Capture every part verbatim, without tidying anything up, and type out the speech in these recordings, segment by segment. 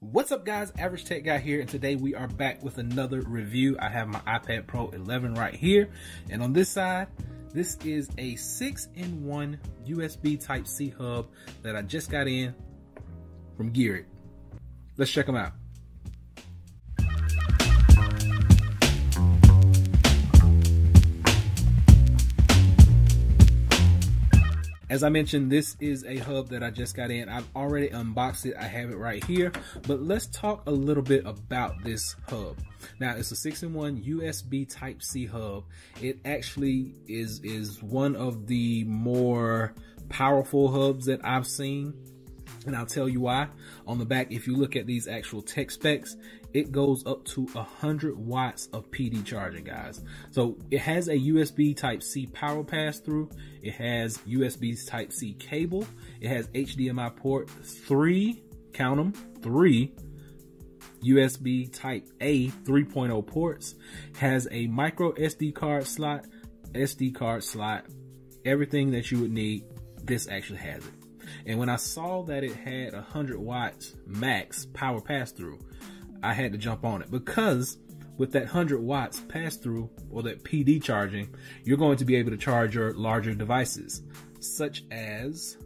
What's up guys, Average Tech Guy here, and today we are back with another review. I have my iPad Pro eleven right here, and on this side, this is a six in one U S B Type-C hub that I just got in from Gearit. Let's check them out. As I mentioned, this is a hub that I just got in. I've already unboxed it. I have it right here, but let's talk a little bit about this hub. Now, it's a six in one U S B Type-C hub. It actually is, is one of the more powerful hubs that I've seen, and I'll tell you why. On the back, if you look at these actual tech specs, it goes up to one hundred watts of P D charging, guys. So it has a U S B Type-C power pass-through. It has U S B Type-C cable. It has H D M I port, three, count them, three U S B Type-A three point oh ports. Has a micro S D card slot, S D card slot, everything that you would need, this actually has it. And when I saw that it had one hundred watts max power pass-through, I had to jump on it, because with that one hundred watts pass-through, or that P D charging, you're going to be able to charge your larger devices, such as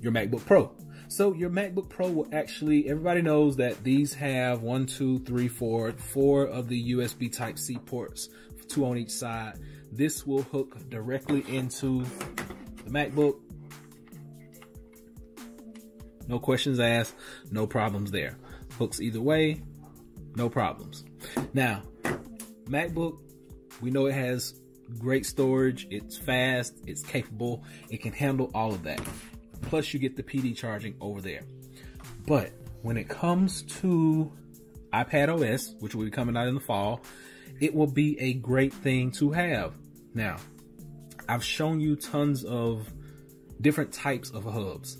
your MacBook Pro. So your MacBook Pro will actually, everybody knows that these have one, two, three, four, four of the U S B Type-C ports, two on each side. This will hook directly into the MacBook. No questions asked, no problems there. Hooks either way, no problems. Now, MacBook, we know it has great storage, it's fast, it's capable, it can handle all of that. Plus you get the P D charging over there. But when it comes to iPadOS, which will be coming out in the fall, it will be a great thing to have. Now, I've shown you tons of different types of hubs.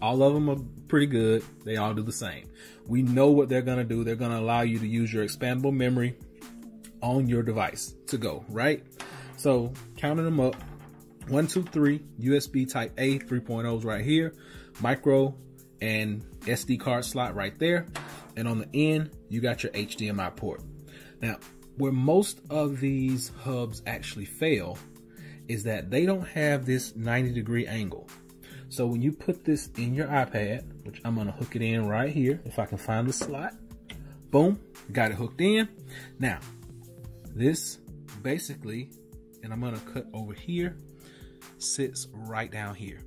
All of them are pretty good. They all do the same. We know what they're gonna do. They're gonna allow you to use your expandable memory on your device to go, right? So counting them up, one, two, three, U S B type A three point ohs right here, micro and S D card slot right there. And on the end, you got your H D M I port. Now, where most of these hubs actually fail is that they don't have this ninety degree angle. So when you put this in your iPad, which I'm gonna hook it in right here, if I can find the slot, boom, got it hooked in. Now, this basically, and I'm gonna cut over here, sits right down here.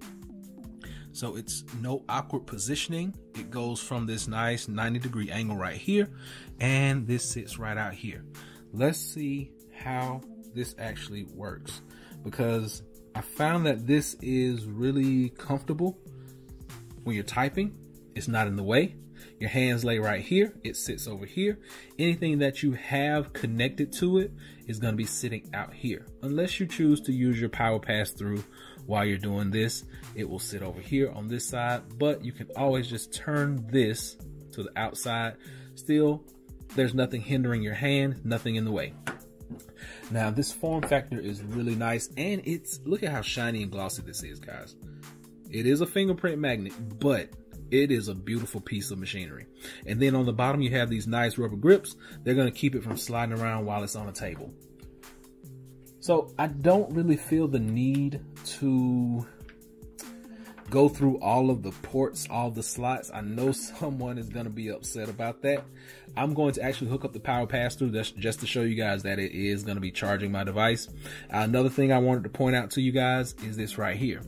So it's no awkward positioning. It goes from this nice ninety degree angle right here, and this sits right out here. Let's see how this actually works, because I found that this is really comfortable when you're typing. It's not in the way. Your hands lay right here. It sits over here. Anything that you have connected to it is going to be sitting out here. Unless you choose to use your power pass through while you're doing this, it will sit over here on this side, but you can always just turn this to the outside. Still, there's nothing hindering your hand, nothing in the way. Now, this form factor is really nice, and it's, look at how shiny and glossy this is, guys. It is a fingerprint magnet, but it is a beautiful piece of machinery. And then on the bottom, you have these nice rubber grips. They're going to keep it from sliding around while it's on a table. So I don't really feel the need to go through all of the ports, all the slots. I know someone is going to be upset about that. I'm going to actually hook up the power pass through that's just to show you guys that it is going to be charging my device. Another thing I wanted to point out to you guys is this right here.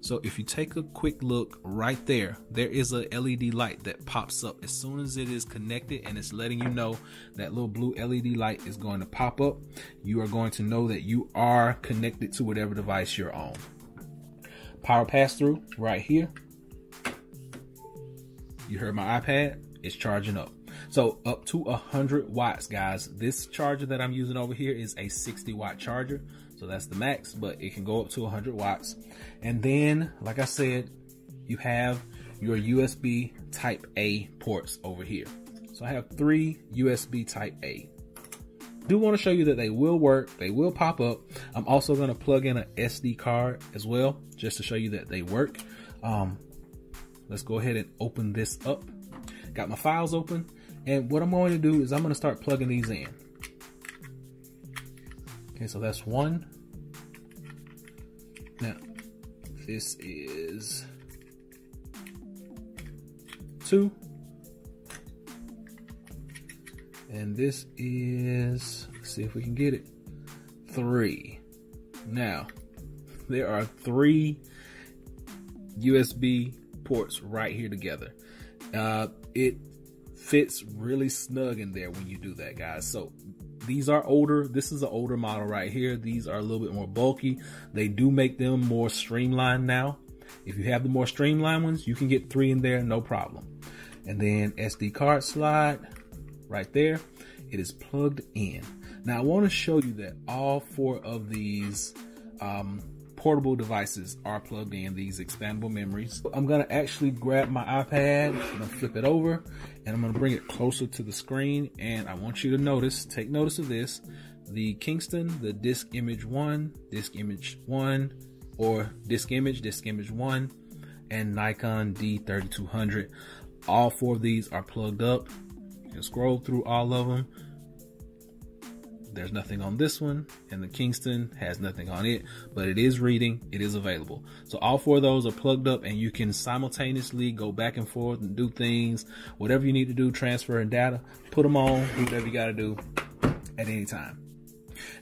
So if you take a quick look right there, there is a L E D light that pops up as soon as it is connected, and it's letting you know that little blue L E D light is going to pop up. You are going to know that you are connected to whatever device you're on. Power pass-through right here. You heard my iPad, it's charging up. So up to one hundred watts, guys. This charger that I'm using over here is a sixty watt charger. So that's the max, but it can go up to one hundred watts. And then, like I said, you have your U S B Type-A ports over here. So I have three U S B Type-A. Do want to show you that they will work, they will pop up. I'm also going to plug in an S D card as well, just to show you that they work. Um, let's go ahead and open this up. got my files open, and what I'm going to do is I'm going to start plugging these in. Okay, so that's one. Now, this is two. And this is, let's see if we can get it, three. Now, there are three U S B ports right here together. Uh, it fits really snug in there when you do that, guys. So these are older. This is an older model right here. These are a little bit more bulky. They do make them more streamlined now. If you have the more streamlined ones, you can get three in there, no problem. And then S D card slot right there. It is plugged in. Now I want to show you that all four of these um, portable devices are plugged in, these expandable memories. I'm gonna actually grab my iPad, I'm gonna flip it over, and I'm gonna bring it closer to the screen, and I want you to notice, take notice of this, the Kingston, the disk image one, disk image one, or disk image, disk image one, and Nikon D thirty-two hundred. All four of these are plugged up. You can scroll through all of them. There's nothing on this one, and the Kingston has nothing on it, but it is reading, it is available. So all four of those are plugged up, and you can simultaneously go back and forth and do things, whatever you need to do, transferring data, put them on, do whatever you gotta do at any time.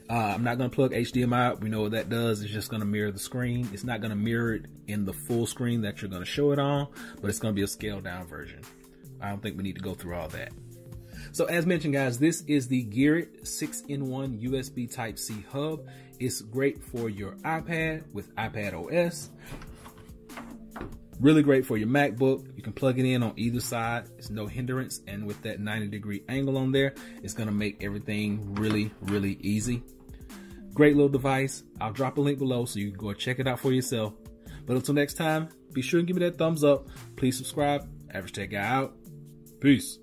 Uh, I'm not gonna plug H D M I up. We know what that does. It's just gonna mirror the screen. It's not gonna mirror it in the full screen that you're gonna show it on, but it's gonna be a scaled down version. I don't think we need to go through all that. So as mentioned, guys, this is the Gearit six in one U S B Type-C hub. It's great for your iPad with iPadOS. Really great for your MacBook. You can plug it in on either side. It's no hindrance. And with that ninety degree angle on there, it's going to make everything really, really easy. Great little device. I'll drop a link below so you can go check it out for yourself. But until next time, be sure and give me that thumbs up. Please subscribe. Average Tech Guy out. Peace.